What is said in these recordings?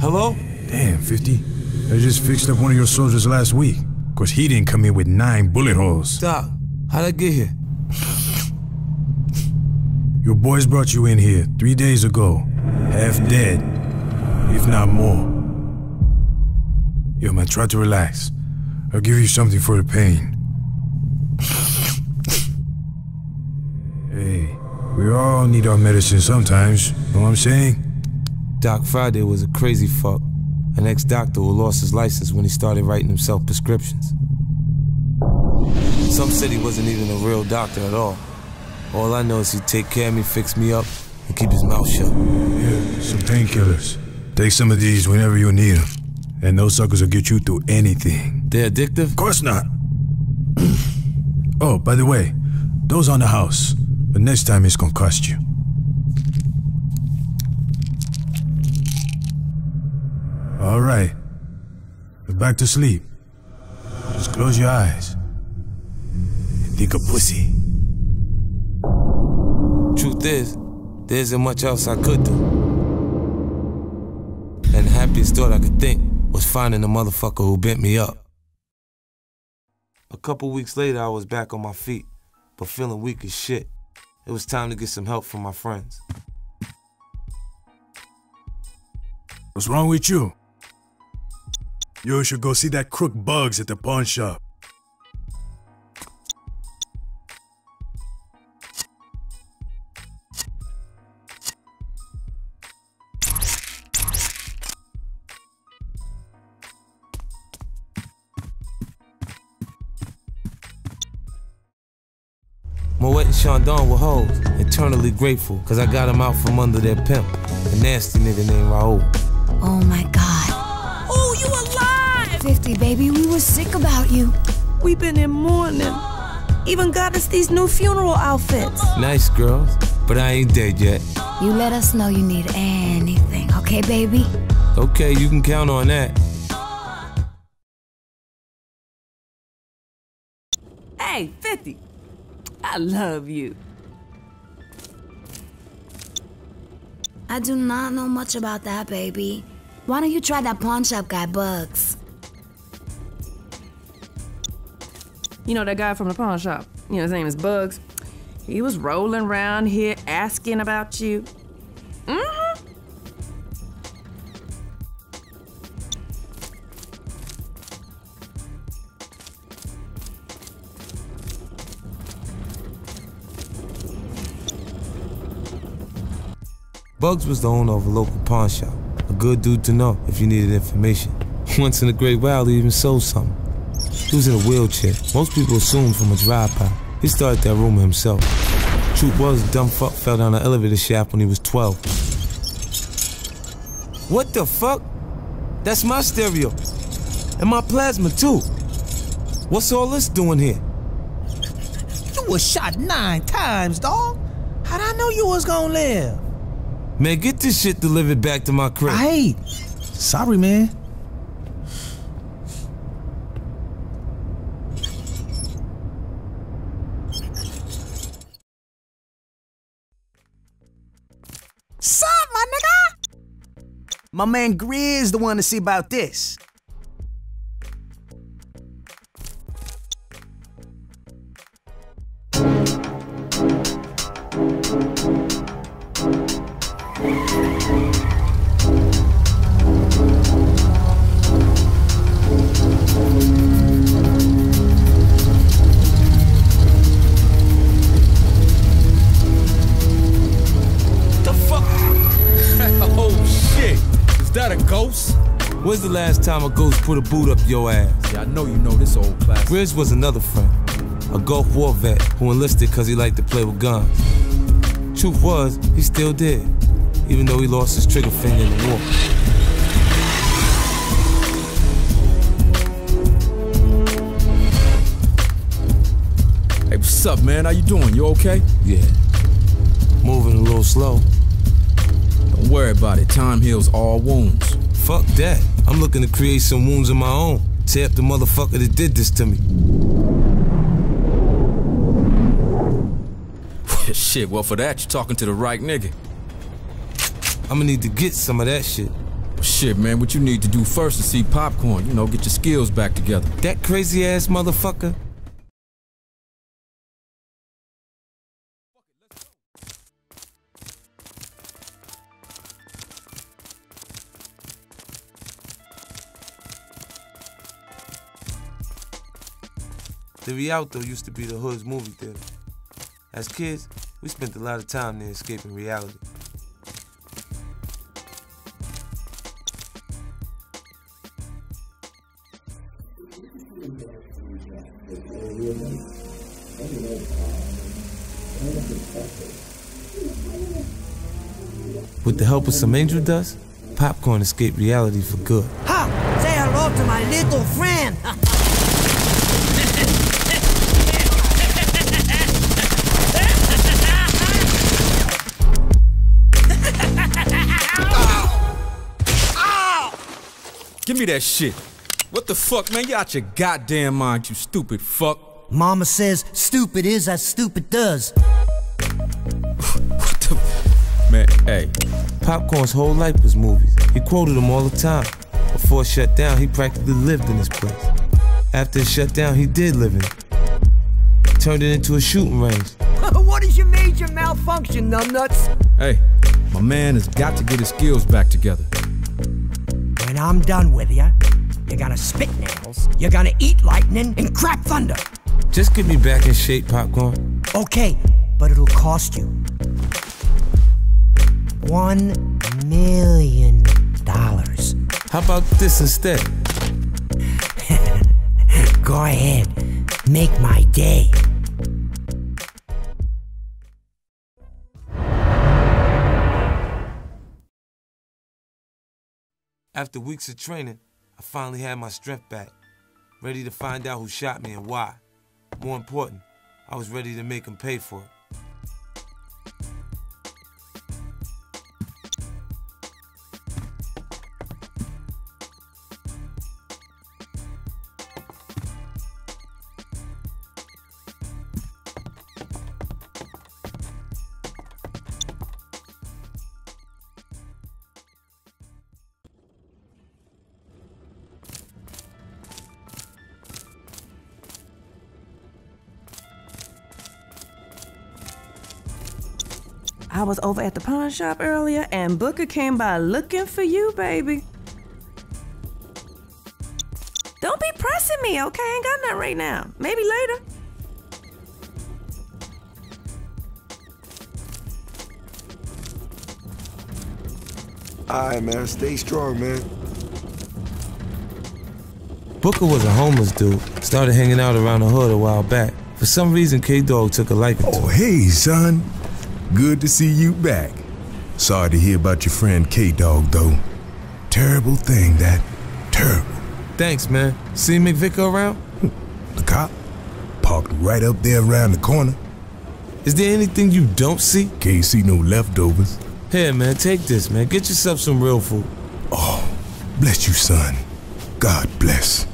Hello? Damn, 50. I just fixed up one of your soldiers last week. Of course, he didn't come in with 9 bullet holes. Stop. How'd I get here? Your boys brought you in here 3 days ago. Half dead, if not more. Yo, man, try to relax. I'll give you something for the pain. Hey, we all need our medicine sometimes. Know what I'm saying? Doc Friday was a crazy fuck. An ex-doctor who lost his license when he started writing himself prescriptions. Some said he wasn't even a real doctor at all. All I know is he'd take care of me, fix me up, and keep his mouth shut. Yeah, some painkillers. Take some of these whenever you need them. And those suckers will get you through anything. They're addictive? Of course not. Oh, by the way, those on the house. But next time it's gonna cost you. All right. Go back to sleep. Just close your eyes. Think of pussy. Truth is, there isn't much else I could do. And the happiest thought I could think was finding the motherfucker who bent me up. A couple weeks later, I was back on my feet, but feeling weak as shit. It was time to get some help from my friends. What's wrong with you? You should go see that crook Bugs at the pawn shop. Moet and Chandon were hoes, eternally grateful, cause I got them out from under their pimp, a nasty nigga named Raoul. Oh my God. Oh, you alive! 50, baby, we were sick about you. We've been in mourning. Even got us these new funeral outfits. Nice, girls, but I ain't dead yet. You let us know you need anything, okay, baby? Okay, you can count on that. Hey, 50. I love you. I do not know much about that, baby. Why don't you try that pawn shop guy, Bugs? You know that guy from the pawn shop? You know, his name is Bugs. He was rolling around here asking about you. Mm-hmm. Bugs was the owner of a local pawn shop, a good dude to know if you needed information. Once in a great while, he even sold something. He was in a wheelchair, most people assumed from a drive-by. He started that rumor himself. Truth was, the dumb fuck fell down an elevator shaft when he was 12. What the fuck? That's my stereo. And my plasma, too. What's all this doing here? You was shot 9 times, dawg. How'd I know you was gonna live? Man, get this shit delivered back to my crib. Hey, sorry, man. Sup, my nigga? My man Grizz the one to see about this. When's the last time a ghost put a boot up your ass? Yeah, I know you know this old class. Riz was another friend, a Gulf War vet who enlisted because he liked to play with guns. Truth was, he still did, even though he lost his trigger finger in the war. Hey, what's up, man? How you doing? You okay? Yeah. Moving a little slow. Don't worry about it. Time heals all wounds. Fuck that. I'm looking to create some wounds of my own. Tear up the motherfucker that did this to me. Shit, well for that, you're talking to the right nigga. I'ma need to get some of that shit. Well, shit, man, what you need to do first is see Popcorn, you know, get your skills back together. That crazy ass motherfucker. The Rialto used to be the hood's movie theater. As kids, we spent a lot of time there escaping reality. With the help of some angel dust, Popcorn escaped reality for good. Ha! Say hello to my little friend! Give me that shit. What the fuck, man? You out your goddamn mind, you stupid fuck. Mama says stupid is as stupid does. What the... Man, hey. Popcorn's whole life was movies. He quoted them all the time. Before it shut down, he practically lived in this place. After it shut down, he did live in it. Turned it into a shooting range. What is your major malfunction, numbnuts? Hey, my man has got to get his skills back together. When I'm done with you, you're gonna spit nails, you're gonna eat lightning, and crap thunder. Just get me back in shape, Popcorn. Okay, but it'll cost you $1 million. How about this instead? Go ahead, make my day. After weeks of training, I finally had my strength back, ready to find out who shot me and why. More important, I was ready to make him pay for it. I was over at the pawn shop earlier, and Booker came by looking for you, baby. Don't be pressing me, okay? I ain't got nothing right now. Maybe later. All right, man. Stay strong, man. Booker was a homeless dude. Started hanging out around the hood a while back. For some reason, K-Dog took a liking to him. Oh, hey, son. Good to see you back. Sorry to hear about your friend K-Dog, though. Terrible thing, that. Terrible. Thanks, man. See McVicker around? The cop? Parked right up there around the corner. Is there anything you don't see? Can't see no leftovers. Here, man, take this, man. Get yourself some real food. Oh, bless you, son. God bless.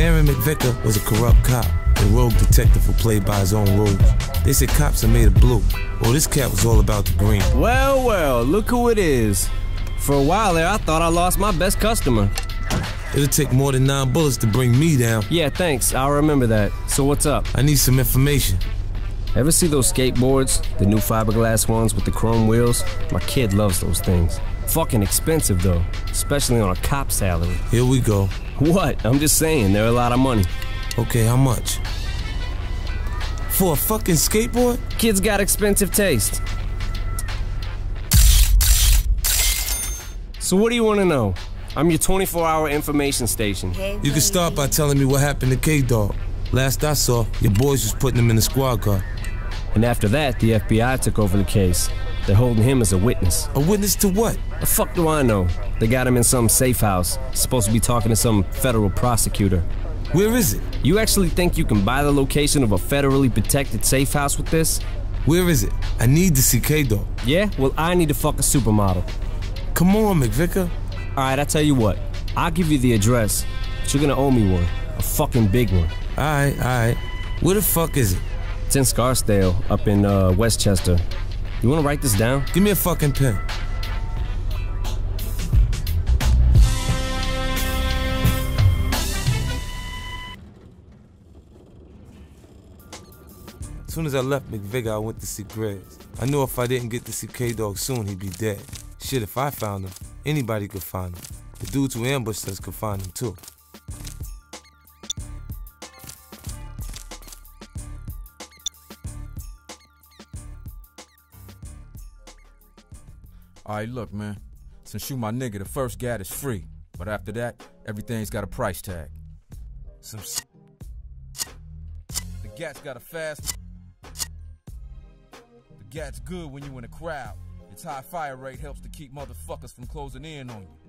Aaron McVicker was a corrupt cop, a rogue detective who played by his own rules. They said cops are made of blue. Well, this cat was all about the green. Well, well, look who it is. For a while there, I thought I lost my best customer. It'll take more than 9 bullets to bring me down. Yeah, thanks. I'll remember that. So what's up? I need some information. Ever see those skateboards? The new fiberglass ones with the chrome wheels? My kid loves those things. Fucking expensive, though, especially on a cop salary. Here we go. What? I'm just saying, they're a lot of money. Okay, how much? For a fucking skateboard? Kids got expensive taste. So what do you want to know? I'm your 24-hour information station. Hey, you can start by telling me what happened to K-Dog. Last I saw, your boys was putting him in the squad car. And after that, the FBI took over the case. They're holding him as a witness. A witness to what? The fuck do I know? They got him in some safe house. Supposed to be talking to some federal prosecutor. Where is it? You actually think you can buy the location of a federally protected safe house with this? Where is it? I need to see K-Dog. Yeah? Well, I need to fuck a supermodel. Come on, McVicker. Alright, I tell you what. I'll give you the address, but you're gonna owe me one. A fucking big one. Alright, alright. Where the fuck is it? It's in Scarsdale, up in Westchester. You wanna write this down? Give me a fucking pen. As soon as I left McVicker, I went to see Grizz. I knew if I didn't get to see K-Dog soon, he'd be dead. Shit, if I found him, anybody could find him. The dudes who ambushed us could find him too. Alright, look, man. Since you my nigga, the first gat is free. But after that, everything's got a price tag. Some s***. The gat's got a fast... The gat's good when you in a crowd. Its high fire rate helps to keep motherfuckers from closing in on you.